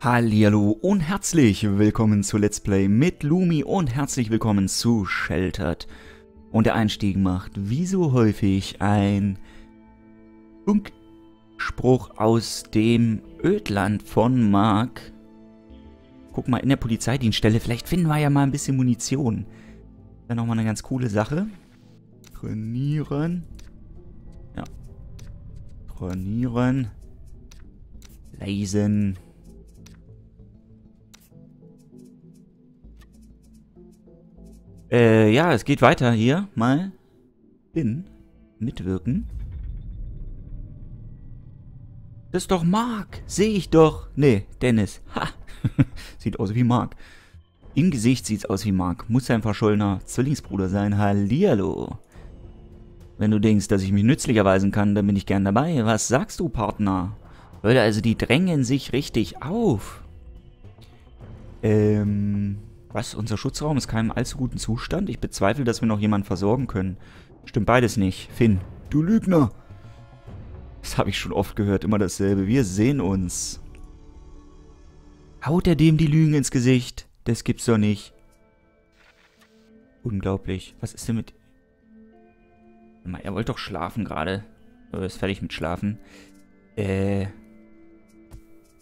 Hallihallo und herzlich willkommen zu Let's Play mit Lumi und herzlich willkommen zu Sheltered. Und der Einstieg macht wie so häufig ein Funkspruch aus dem Ödland von Mark. Guck mal in der Polizeidienststelle, vielleicht finden wir ja mal ein bisschen Munition. Dann nochmal eine ganz coole Sache. Trainieren. Ja. Trainieren. Lesen. Ja, es geht weiter hier. Mal in mitwirken. Das ist doch Mark. Sehe ich doch. Nee, Dennis. Ha. Sieht aus wie Mark. Im Gesicht sieht's aus wie Mark. Muss sein verschollener Zwillingsbruder sein. Hallihallo. Wenn du denkst, dass ich mich nützlich erweisen kann, dann bin ich gern dabei. Was sagst du, Partner? Leute, also die drängen sich richtig auf. Was? Unser Schutzraum ist in keinem allzu guten Zustand? Ich bezweifle, dass wir noch jemanden versorgen können. Stimmt beides nicht. Finn, du Lügner! Das habe ich schon oft gehört, immer dasselbe. Wir sehen uns. Haut er dem die Lügen ins Gesicht? Das gibt's doch nicht. Unglaublich. Was ist denn mit... Er wollte doch schlafen gerade. Er ist fertig mit Schlafen. Was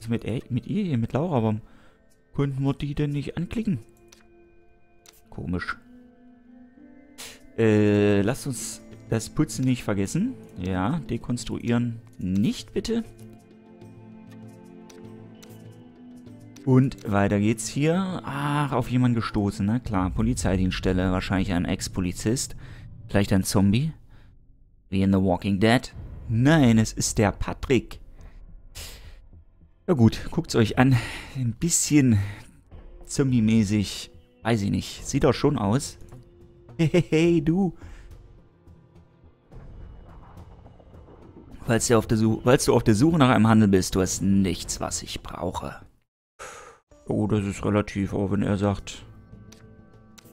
ist mit ihr hier, mit Laura? Warum könnten wir die denn nicht anklicken? Komisch. Lasst uns das Putzen nicht vergessen. Ja, dekonstruieren nicht, bitte. Und weiter geht's hier. Ach, auf jemanden gestoßen, na klar. Polizeidienststelle, wahrscheinlich ein Ex-Polizist. Vielleicht ein Zombie. Wie in The Walking Dead. Nein, es ist der Patrick. Ja gut, guckt's euch an. Ein bisschen zombie-mäßig. Weiß ich nicht. Sieht doch schon aus. Hey, du. Falls du auf der Suche nach einem Handel bist, du hast nichts, was ich brauche. Oh, das ist relativ, auch wenn er sagt,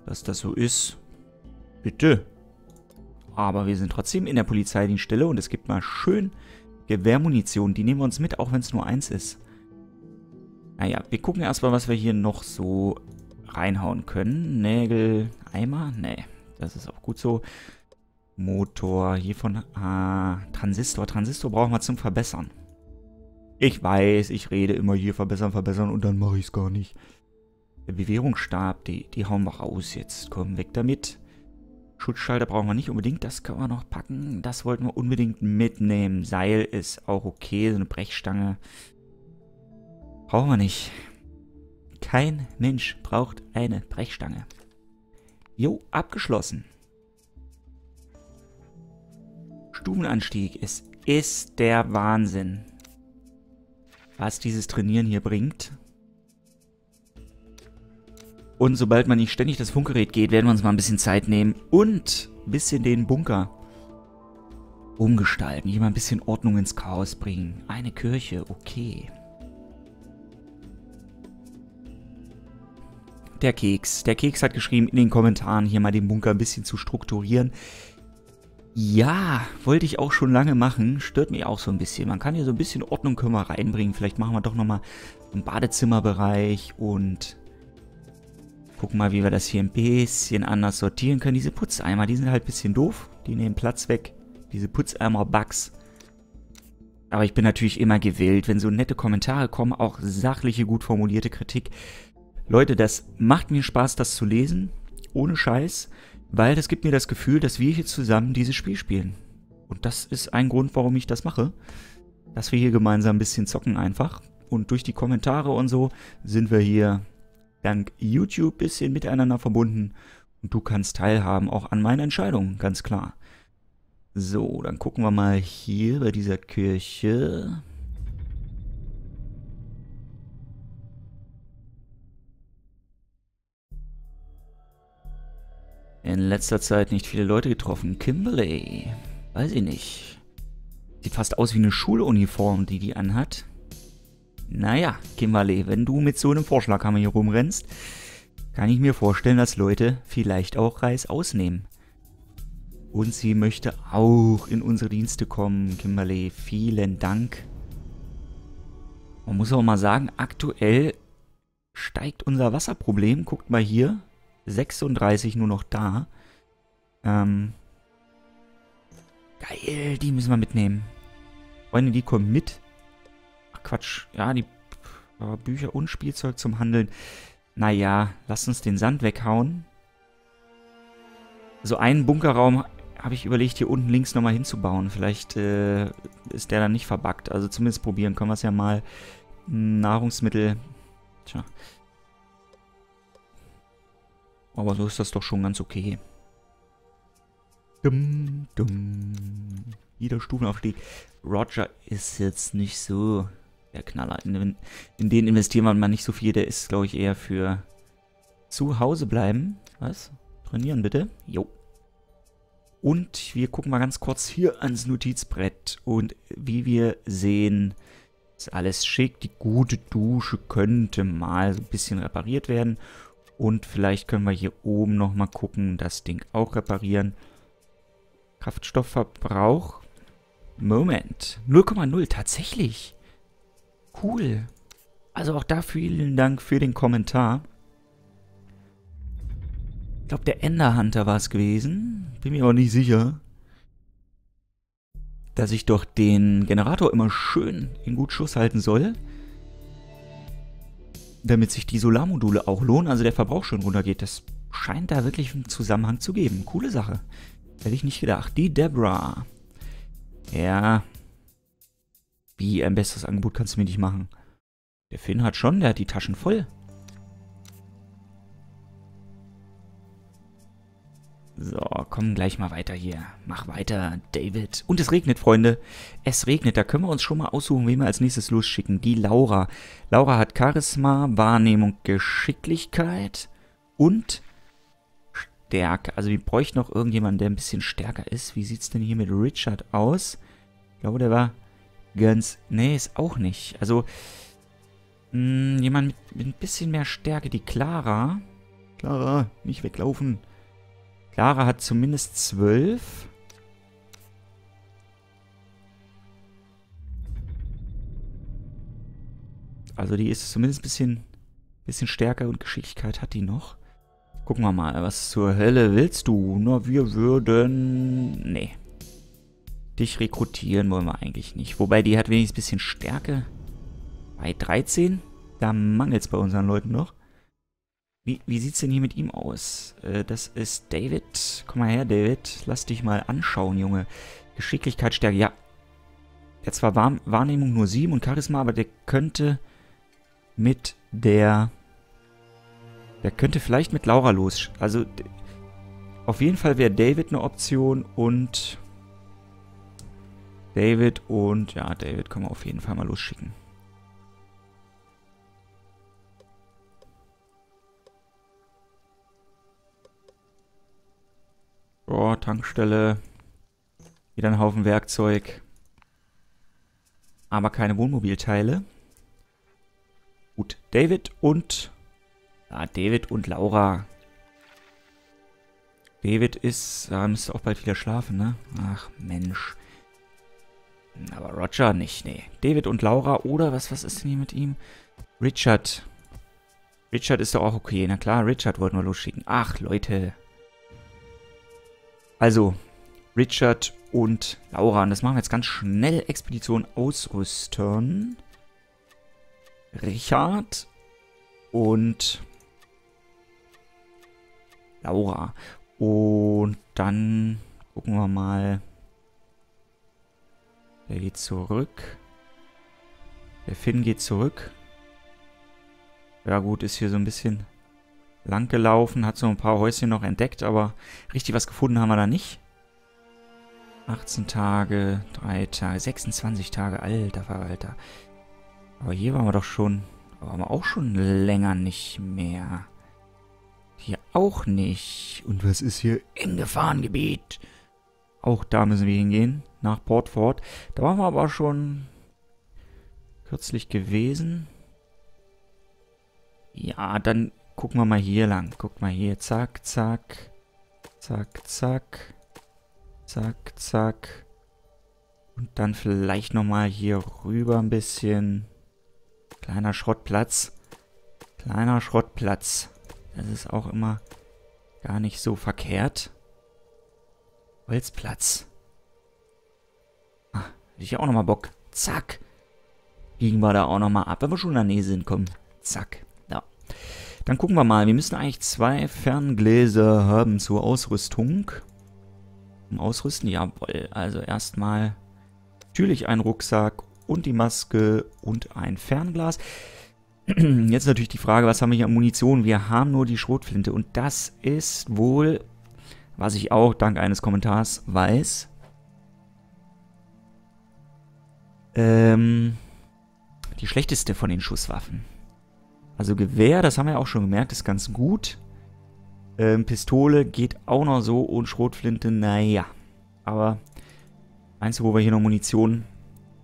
dass das so ist. Bitte. Aber wir sind trotzdem in der Polizeidienststelle und es gibt mal schön Gewehrmunition. Die nehmen wir uns mit, auch wenn es nur eins ist. Naja, wir gucken erstmal, was wir hier noch so reinhauen können. Nägel, Eimer? Nee, das ist auch gut so. Motor, hiervon, Transistor. Transistor brauchen wir zum Verbessern. Ich weiß, ich rede immer hier verbessern und dann mache ich es gar nicht. Der Bewährungsstab, die hauen wir raus jetzt. Komm, weg damit. Schutzschalter brauchen wir nicht unbedingt, das können wir noch packen. Das wollten wir unbedingt mitnehmen. Seil ist auch okay, so eine Brechstange. Brauchen wir nicht. Kein Mensch braucht eine Brechstange. Jo, abgeschlossen. Stufenanstieg, es ist der Wahnsinn, was dieses Trainieren hier bringt. Und sobald man nicht ständig das Funkgerät geht, werden wir uns mal ein bisschen Zeit nehmen und ein bisschen den Bunker umgestalten. Hier mal ein bisschen Ordnung ins Chaos bringen. Eine Kirche, okay. Der Keks. Der Keks hat geschrieben in den Kommentaren, hier mal den Bunker ein bisschen zu strukturieren. Ja, wollte ich auch schon lange machen. Stört mich auch so ein bisschen. Man kann hier so ein bisschen Ordnung können wir reinbringen. Vielleicht machen wir doch nochmal einen Badezimmerbereich und... Gucken mal, wie wir das hier ein bisschen anders sortieren können. Diese Putzeimer, die sind halt ein bisschen doof. Die nehmen Platz weg. Diese Putzeimer-Bugs. Aber ich bin natürlich immer gewillt, wenn so nette Kommentare kommen, auch sachliche, gut formulierte Kritik. Leute, das macht mir Spaß, das zu lesen. Ohne Scheiß. Weil das gibt mir das Gefühl, dass wir hier zusammen dieses Spiel spielen. Und das ist ein Grund, warum ich das mache. Dass wir hier gemeinsam ein bisschen zocken einfach. Und durch die Kommentare und so sind wir hier... dank YouTube ein bisschen miteinander verbunden und du kannst teilhaben, auch an meinen Entscheidungen, ganz klar. So, dann gucken wir mal hier bei dieser Kirche. In letzter Zeit nicht viele Leute getroffen. Kimberly, weiß ich nicht. Sieht fast aus wie eine Schuluniform, die anhat. Naja, Kimberly, wenn du mit so einem Vorschlaghammer hier rumrennst, kann ich mir vorstellen, dass Leute vielleicht auch Reis ausnehmen. Und sie möchte auch in unsere Dienste kommen, Kimberly. Vielen Dank. Man muss aber mal sagen, aktuell steigt unser Wasserproblem. Guckt mal hier. 36 nur noch da. Geil, die müssen wir mitnehmen. Freunde, die kommen mit. Ach Quatsch. Ja, die Bücher und Spielzeug zum Handeln. Naja, lasst uns den Sand weghauen. So einen Bunkerraum habe ich überlegt, hier unten links nochmal hinzubauen. Vielleicht ist der dann nicht verbuggt. Also zumindest probieren können wir es ja mal. Nahrungsmittel. Tja. Aber so ist das doch schon ganz okay. Dumm, dumm. Jeder Stufenaufstieg. Roger ist jetzt nicht so der Knaller. In den investieren wir mal nicht so viel. Der ist, glaube ich, eher für zu Hause bleiben. Was? Trainieren bitte. Jo. Und wir gucken mal ganz kurz hier ans Notizbrett. Und wie wir sehen, ist alles schick. Die gute Dusche könnte mal so ein bisschen repariert werden. Und vielleicht können wir hier oben nochmal gucken, das Ding auch reparieren. Kraftstoffverbrauch. Moment. 0,0, tatsächlich. Cool. Also auch da vielen Dank für den Kommentar. Ich glaube, der Enderhunter war es gewesen. Bin mir aber nicht sicher. Dass ich doch den Generator immer schön in gut Schuss halten soll. Damit sich die Solarmodule auch lohnen, also der Verbrauch schon runtergeht. Das scheint da wirklich einen Zusammenhang zu geben. Coole Sache. Hätte ich nicht gedacht. Die Deborah. Ja. Wie, ein besseres Angebot kannst du mir nicht machen. Der Finn hat schon, der hat die Taschen voll. So, kommen gleich mal weiter hier. Mach weiter, David. Und es regnet, Freunde. Es regnet. Da können wir uns schon mal aussuchen, wen wir als nächstes losschicken. Die Laura. Laura hat Charisma, Wahrnehmung, Geschicklichkeit und Stärke. Also wir bräuchten noch irgendjemanden, der ein bisschen stärker ist. Wie sieht es denn hier mit Richard aus? Ich glaube, der war ganz... Nee, ist auch nicht. Also jemand mit ein bisschen mehr Stärke. Die Clara. Clara, nicht weglaufen. Clara hat zumindest 12. Also die ist zumindest ein bisschen stärker und Geschicklichkeit hat die noch. Gucken wir mal, was zur Hölle willst du? Na, wir würden... Nee. Dich rekrutieren wollen wir eigentlich nicht. Wobei, die hat wenigstens ein bisschen Stärke. Bei 13? Da mangelt es bei unseren Leuten noch. Wie sieht es denn hier mit ihm aus? Das ist David. Komm mal her, David. Lass dich mal anschauen, Junge. Geschicklichkeit, Stärke. Ja. Er hat zwar Wahrnehmung nur 7 und Charisma, aber der könnte mit der... Der könnte vielleicht mit Laura los. Also auf jeden Fall wäre David eine Option und... David und... Ja, David können wir auf jeden Fall mal losschicken. Oh, Tankstelle. Wieder ein Haufen Werkzeug. Aber keine Wohnmobilteile. Gut, David und... Ah, David und Laura. David ist... Da müsste auch bald wieder schlafen, ne? Ach, Mensch. Aber Roger nicht, nee. David und Laura oder... Was ist denn hier mit ihm? Richard. Richard ist doch auch okay. Na klar, Richard wollten wir losschicken. Ach, Leute... Also, Richard und Laura. Und das machen wir jetzt ganz schnell. Expedition ausrüsten. Richard und Laura. Und dann gucken wir mal. Der geht zurück. Der Finn geht zurück. Ja gut, ist hier so ein bisschen... lang gelaufen, hat so ein paar Häuschen noch entdeckt, aber richtig was gefunden haben wir da nicht. 18 Tage, 3 Tage, 26 Tage, alter Verwalter. Aber hier waren wir doch schon, waren wir auch schon länger nicht mehr. Hier auch nicht. Und was ist hier im Gefahrengebiet? Auch da müssen wir hingehen, nach Portford. Da waren wir aber schon kürzlich gewesen. Ja, dann... Gucken wir mal hier lang. Guck mal hier. Zack, zack. Zack, zack. Zack, zack. Und dann vielleicht nochmal hier rüber ein bisschen. Kleiner Schrottplatz. Kleiner Schrottplatz. Das ist auch immer gar nicht so verkehrt. Holzplatz. Ah, hätte ich auch nochmal Bock. Zack. Biegen wir da auch nochmal ab, wenn wir schon in der Nähe sind. Komm, zack. Ja. Dann gucken wir mal. Wir müssen eigentlich 2 Ferngläser haben zur Ausrüstung. Zum Ausrüsten? Jawohl. Also erstmal natürlich einen Rucksack und die Maske und ein Fernglas. Jetzt natürlich die Frage, was haben wir hier an Munition? Wir haben nur die Schrotflinte. Und das ist wohl, was ich auch dank eines Kommentars weiß. Die schlechteste von den Schusswaffen. Also Gewehr, das haben wir auch schon gemerkt, ist ganz gut. Pistole geht auch noch so und Schrotflinte, naja. Aber einzige, wo wir hier noch Munition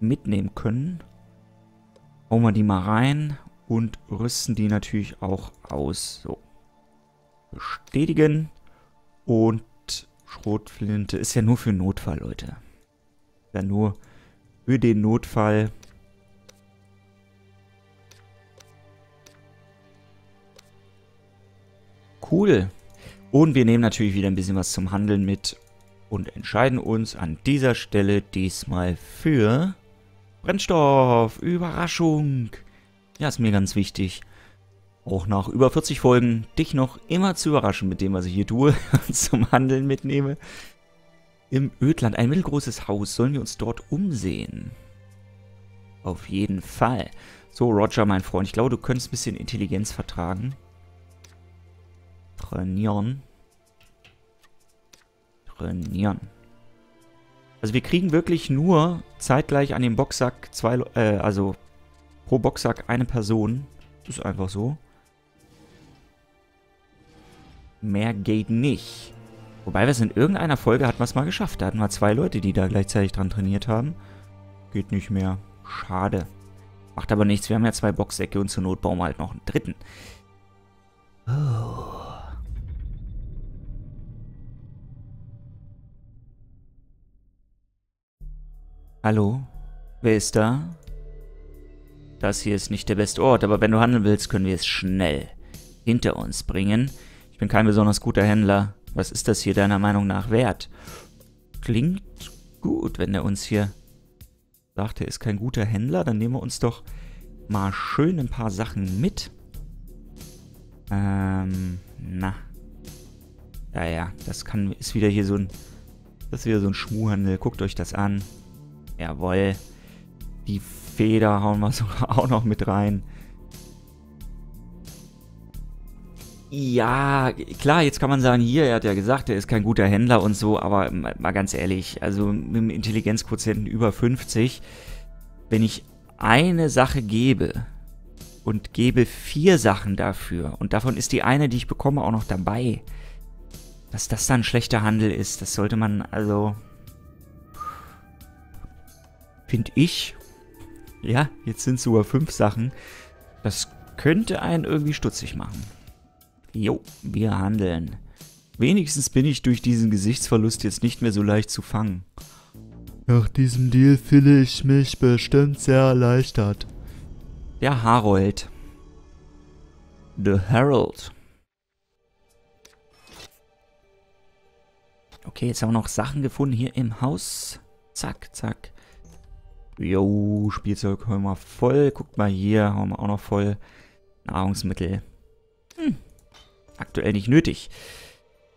mitnehmen können, hauen wir die mal rein und rüsten die natürlich auch aus. So. Bestätigen. Und Schrotflinte ist ja nur für Notfall, Leute. Ja, nur für den Notfall. Cool. Und wir nehmen natürlich wieder ein bisschen was zum Handeln mit und entscheiden uns an dieser Stelle diesmal für Brennstoff. Überraschung. Ja, ist mir ganz wichtig. Auch nach über 40 Folgen dich noch immer zu überraschen mit dem, was ich hier tue und zum Handeln mitnehme. Im Ödland. Ein mittelgroßes Haus. Sollen wir uns dort umsehen? Auf jeden Fall. So, Roger, mein Freund. Ich glaube, du könntest ein bisschen Intelligenz vertragen. Trainieren. Trainieren. Also wir kriegen wirklich nur zeitgleich an dem Boxsack also pro Boxsack eine Person. Das ist einfach so. Mehr geht nicht. Wobei wir es in irgendeiner Folge hatten wir es mal geschafft. Da hatten wir 2 Leute, die da gleichzeitig dran trainiert haben. Geht nicht mehr. Schade. Macht aber nichts. Wir haben ja 2 Boxsäcke und zur Not bauen wir halt noch einen dritten. Oh. Hallo? Wer ist da? Das hier ist nicht der beste Ort, aber wenn du handeln willst, können wir es schnell hinter uns bringen. Ich bin kein besonders guter Händler. Was ist das hier deiner Meinung nach wert? Klingt gut, wenn er uns hier sagt, er ist kein guter Händler. Dann nehmen wir uns doch mal schön ein paar Sachen mit. Na. Ja, das kann, ist wieder hier so ein, das ist wieder so ein Schmuhhandel. Guckt euch das an. Jawohl. Die Feder hauen wir sogar auch noch mit rein. Ja, klar, jetzt kann man sagen, hier, er hat ja gesagt, er ist kein guter Händler und so, aber mal ganz ehrlich, also mit dem Intelligenzquotienten über 50, wenn ich eine Sache gebe und gebe 4 Sachen dafür und davon ist die eine, die ich bekomme, auch noch dabei, dass das dann schlechter Handel ist, das sollte man also... Finde ich, ja, jetzt sind es sogar 5 Sachen. Das könnte einen irgendwie stutzig machen. Jo, wir handeln. Wenigstens bin ich durch diesen Gesichtsverlust jetzt nicht mehr so leicht zu fangen. Nach diesem Deal fühle ich mich bestimmt sehr erleichtert. Der Harold. The Harold. Okay, jetzt haben wir noch Sachen gefunden hier im Haus. Zack, zack. Jo, Spielzeug hauen wir voll. Guckt mal hier, hauen wir auch noch voll. Nahrungsmittel. Aktuell nicht nötig.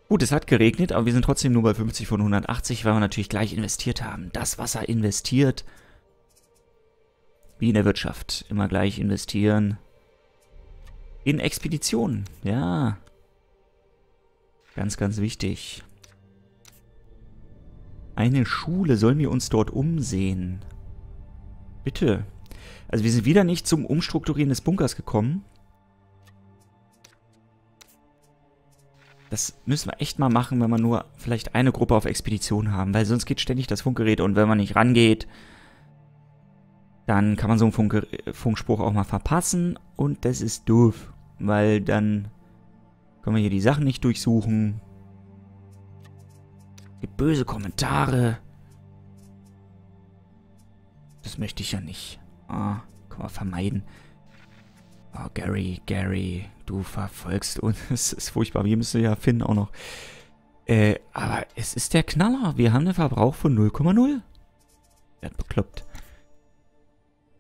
Gut, es hat geregnet, aber wir sind trotzdem nur bei 50 von 180, weil wir natürlich gleich investiert haben. Das Wasser investiert. Wie in der Wirtschaft. Immer gleich investieren. In Expeditionen. Ja. Ganz, ganz wichtig. Eine Schule. Sollen wir uns dort umsehen? Bitte. Also wir sind wieder nicht zum Umstrukturieren des Bunkers gekommen. Das müssen wir echt mal machen, wenn wir nur vielleicht eine Gruppe auf Expedition haben. Weil sonst geht ständig das Funkgerät und wenn man nicht rangeht, dann kann man so einen Funkspruch auch mal verpassen. Und das ist doof, weil dann können wir hier die Sachen nicht durchsuchen. Es gibt böse Kommentare. Das möchte ich ja nicht. Ah, kann man vermeiden. Oh, Gary, du verfolgst uns. Es ist furchtbar. Wir müssen ja Finn auch noch. Aber es ist der Knaller. Wir haben einen Verbrauch von 0,0. Wer hat bekloppt?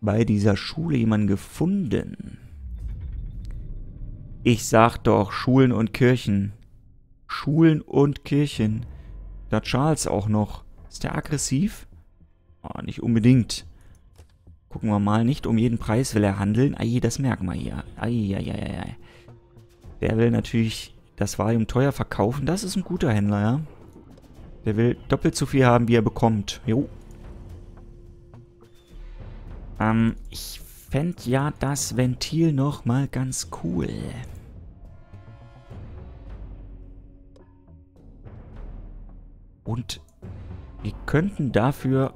Bei dieser Schule jemanden gefunden. Ich sag doch, Schulen und Kirchen. Schulen und Kirchen. Da Charles auch noch. Ist der aggressiv? Oh, nicht unbedingt. Gucken wir mal. Nicht um jeden Preis will er handeln. Ei, das merken wir hier. Ei. Der will natürlich das Valium teuer verkaufen. Das ist ein guter Händler, ja. Der will doppelt so viel haben, wie er bekommt. Jo. Ich fände ja das Ventil nochmal ganz cool. Und wir könnten dafür...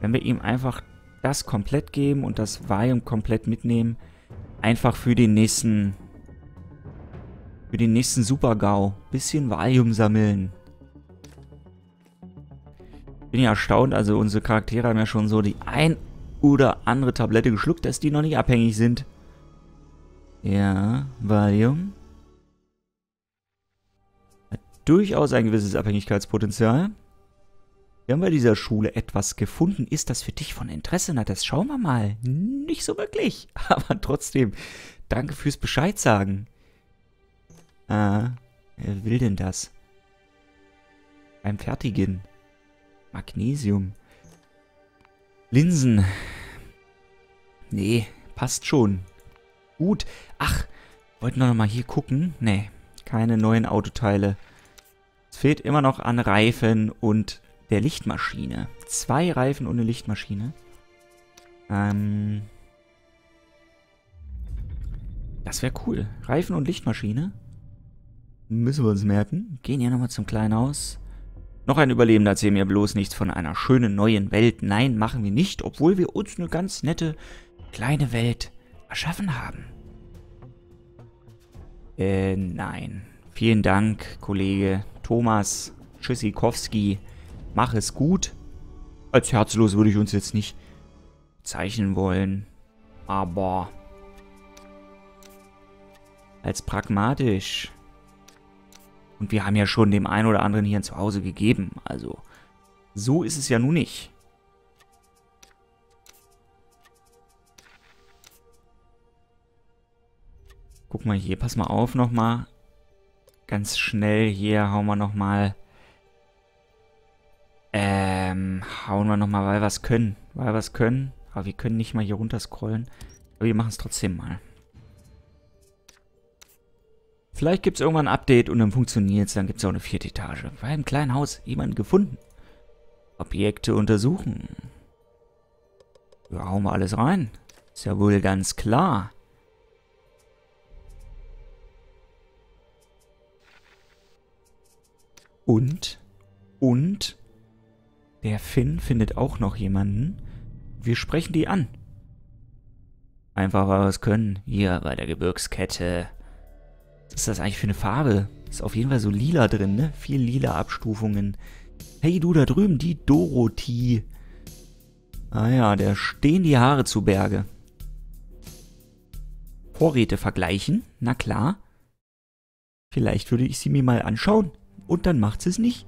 Wenn wir ihm einfach das komplett geben und das Valium komplett mitnehmen, einfach für den nächsten... Für den nächsten Super-GAU. Bisschen Valium sammeln. Bin ja erstaunt, also unsere Charaktere haben ja schon so die ein oder andere Tablette geschluckt, dass die noch nicht abhängig sind. Ja, Valium. Hat durchaus ein gewisses Abhängigkeitspotenzial. Wir haben bei dieser Schule etwas gefunden. Ist das für dich von Interesse? Na, das schauen wir mal. Nicht so wirklich, aber trotzdem. Danke fürs Bescheid sagen. Wer will denn das? Beim Fertigen. Magnesium. Linsen. Nee, passt schon. Gut. Ach, wollten wir nochmal hier gucken. Nee, keine neuen Autoteile. Es fehlt immer noch an Reifen und der Lichtmaschine. 2 Reifen und eine Lichtmaschine. Das wäre cool. Reifen und Lichtmaschine. Müssen wir uns merken. Gehen ja nochmal zum kleinen Haus. Noch ein Überlebender, erzähl mir bloß nichts von einer schönen neuen Welt. Nein, machen wir nicht, obwohl wir uns eine ganz nette kleine Welt erschaffen haben. Nein. Vielen Dank, Kollege Thomas Tschüssikowski. Mach es gut. Als herzlos würde ich uns jetzt nicht bezeichnen wollen. Aber als pragmatisch... Und wir haben ja schon dem einen oder anderen hier ein Zuhause gegeben. Also, so ist es ja nun nicht. Guck mal hier, pass mal auf nochmal. Ganz schnell hier hauen wir nochmal. Hauen wir nochmal, weil wir es können. Weil wir es können. Aber wir können nicht mal hier runter scrollen. Aber wir machen es trotzdem mal. Vielleicht gibt es irgendwann ein Update und dann funktioniert es, dann gibt es auch eine 4. Etage. Bei einem kleinen Haus jemanden gefunden. Objekte untersuchen. Ja, hauen wir alles rein. Ist ja wohl ganz klar. Und der Finn findet auch noch jemanden. Wir sprechen die an. Einfach, weil wir es können. Hier bei der Gebirgskette. Was ist das eigentlich für eine Farbe? Ist auf jeden Fall so lila drin, ne? Viel lila Abstufungen. Hey, du da drüben, die Dorothee. Ah ja, da stehen die Haare zu Berge. Vorräte vergleichen? Na klar. Vielleicht würde ich sie mir mal anschauen. Und dann macht sie es nicht.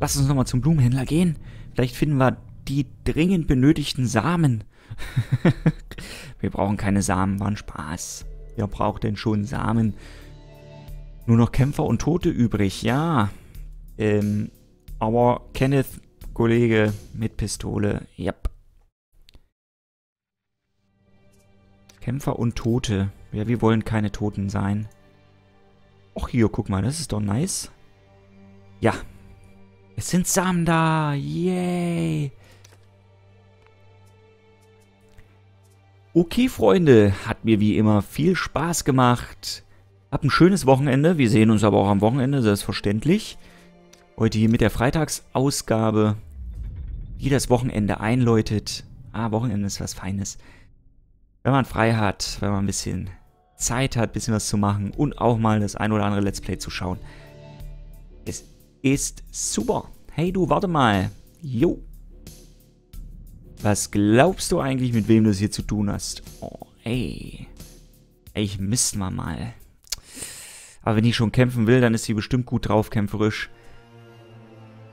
Lass uns nochmal zum Blumenhändler gehen. Vielleicht finden wir die dringend benötigten Samen. Wir brauchen keine Samen, war ein Spaß. Wer braucht denn schon Samen? Nur noch Kämpfer und Tote übrig, ja. Aber Kenneth, Kollege mit Pistole, yep. Kämpfer und Tote. Ja, wir wollen keine Toten sein. Och hier, guck mal, das ist doch nice. Ja. Es sind Samen da, yay. Okay, Freunde, hat mir wie immer viel Spaß gemacht. Habt ein schönes Wochenende. Wir sehen uns aber auch am Wochenende, selbstverständlich. Heute hier mit der Freitagsausgabe, die das Wochenende einläutet. Ah, Wochenende ist was Feines. Wenn man frei hat, wenn man ein bisschen Zeit hat, ein bisschen was zu machen und auch mal das ein oder andere Let's Play zu schauen. Es ist super. Hey, du, warte mal. Jo. Was glaubst du eigentlich, mit wem du es hier zu tun hast? Oh, ey. Ich misst mal. Aber wenn ich schon kämpfen will, dann ist sie bestimmt gut drauf, kämpferisch.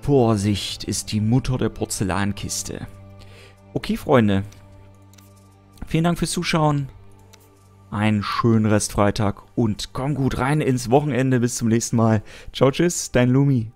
Vorsicht ist die Mutter der Porzellankiste. Okay, Freunde. Vielen Dank fürs Zuschauen. Einen schönen Restfreitag und komm gut rein ins Wochenende. Bis zum nächsten Mal. Ciao, tschüss, dein Lumi.